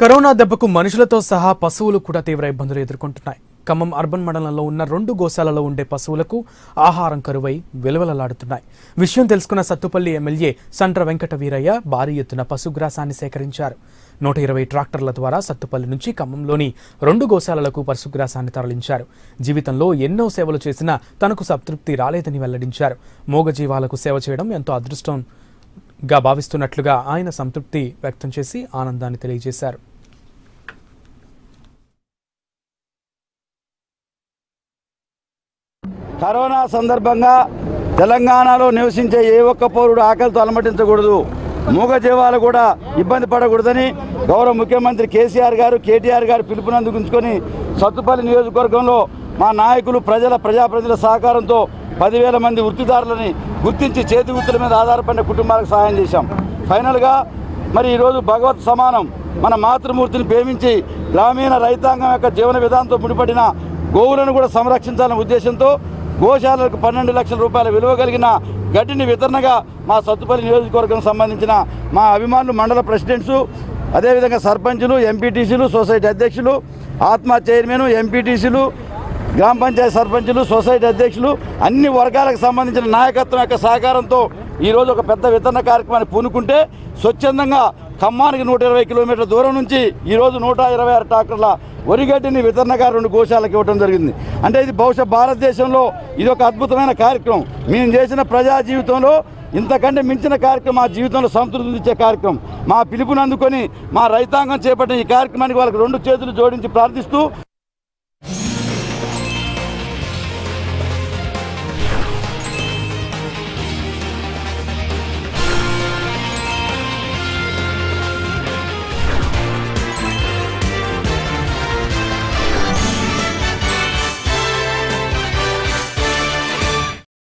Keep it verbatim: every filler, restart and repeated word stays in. Corona దెబ్బకు మనుషులతో సహా పశువులు కూడా తీవ్ర ఇబ్బందులు ఎదుర్కొంటున్నాయి. ఖమ్మం అర్బన్ మండలంలో ఉన్న రెండు గోశాలలో ఉండే పశువులకు ఆహారం కరువై వెలువెలలాడుతున్నాయి. విషయం తెలుసుకున్న సత్తుపల్లి ఎమ్మెల్యే సండ్ర వెంకట వీరయ్య భారీ ఎత్తున పశుగ్రాసాన్ని సేకరించారు. నూట ఇరవై ట్రాక్టర్ల ద్వారా సత్తుపల్లి నుంచి ఖమ్మంలోని రెండు గోశాలలకు పశుగ్రాసాన్ని తరలించారు. జీవితంలో ఎన్నో సేవలు చేసినా తనకు సంతృప్తి రాలేదని వెల్లడించారు. మోగజీవాలకు సేవ చేయడం ఎంతో అదృష్టంగా భావిస్తున్నట్లుగా ఆయన సంతృప్తి వ్యక్తం చేసి ఆనందాన్ని తెలియజేశారు. కరోనా సందర్భంగా తెలంగాణలో నివసించే ఏ ఒక్క పౌరుడు ఆకలితో అలమటించకూడదు, మూగజీవాలు కూడా ఇబ్బంది పడకూడదని గౌరవ ముఖ్యమంత్రి కేసీఆర్ గారు కేటీఆర్ గారు పిలుపునందుకుంచుకొని సత్తుపల్లి నియోజకవర్గంలో మా నాయకులు ప్రజల ప్రజాప్రతినిధుల సహకారంతో పదివేల మంది వృత్తిదారులని గుర్తించి చేతి వృత్తుల మీద ఆధారపడిన కుటుంబాలకు సహాయం చేశాం. ఫైనల్గా మరి ఈరోజు భగవత్ సమానం మన మాతృమూర్తిని ప్రేమించి గ్రామీణ రైతాంగం యొక్క జీవన విధానంతో ముడిపడిన గోవులను కూడా సంరక్షించాలనే ఉద్దేశంతో గోశాలకు పన్నెండు లక్షల రూపాయల విలువ కలిగిన గడ్డిని వితరణగా మా సత్తుపల్లి నియోజకవర్గం సంబంధించిన మా అభిమానులు మండల ప్రెసిడెంట్సు, అదేవిధంగా సర్పంచులు, ఎంపీటీసీలు, సొసైటీ అధ్యక్షులు, ఆత్మ చైర్మన్, ఎంపీటీసీలు, గ్రామ పంచాయతీ సర్పంచులు, సొసైటీ అధ్యక్షులు, అన్ని వర్గాలకు సంబంధించిన నాయకత్వం యొక్క సహకారంతో ఈరోజు ఒక పెద్ద వితరణ కార్యక్రమాన్ని పూనుకుంటే స్వచ్ఛందంగా ఖమ్మానికి నూట ఇరవై కిలోమీటర్ల దూరం నుంచి ఈరోజు నూట ఇరవై ఆరు ట్రాక్టర్ల వరిగడ్డిని వితరణగా రెండు గోశాలకు ఇవ్వడం జరిగింది. అంటే ఇది బహుశా భారతదేశంలో ఇది ఒక అద్భుతమైన కార్యక్రమం. మేము చేసిన ప్రజా జీవితంలో ఇంతకంటే మించిన కార్యక్రమం, మా జీవితంలో సంతృప్తి ఇచ్చే కార్యక్రమం. మా పిలుపుని అందుకొని మా రైతాంగం చేపట్టిన ఈ కార్యక్రమానికి వాళ్ళకి రెండు చేతులు జోడించి ప్రార్థిస్తూ